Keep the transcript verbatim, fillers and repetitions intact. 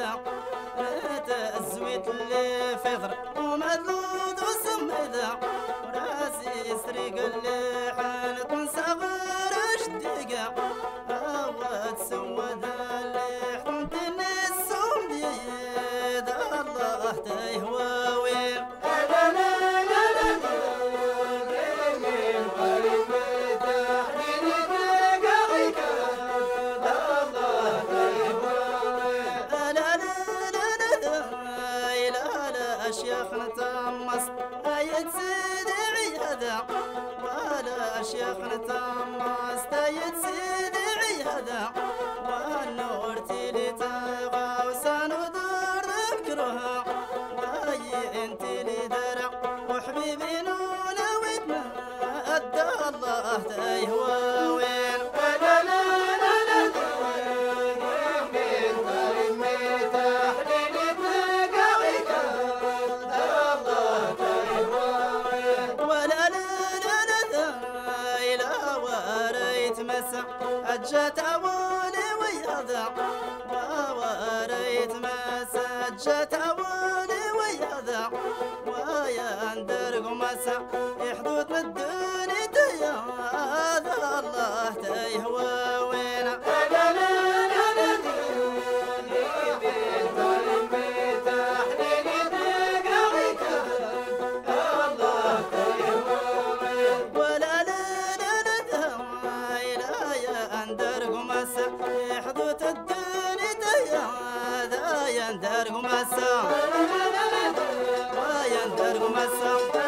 سميدة ريت الزويت اللي في ضر ومدلود وسميدة راسي سريق اللي حانت نصغر شديقة هو تسود اللي حطمتني السميد الله تيهواوي ولا شيخ نتماس تايت سيدي عي هذا والنور تيلي تاغا وسان ودور ذكرها وهي انت لي درع وحبيبي نونا ودنا ادى الله تايهواوين جات عوالي ويهذا ووريت مسا جات عوالي ويهذا ويا اندرق مسا يحدود الدنيا تيا هذا الله تيهواوينا يحدوت الدنيا تيا هذا يندرق مسا ويندرق مسا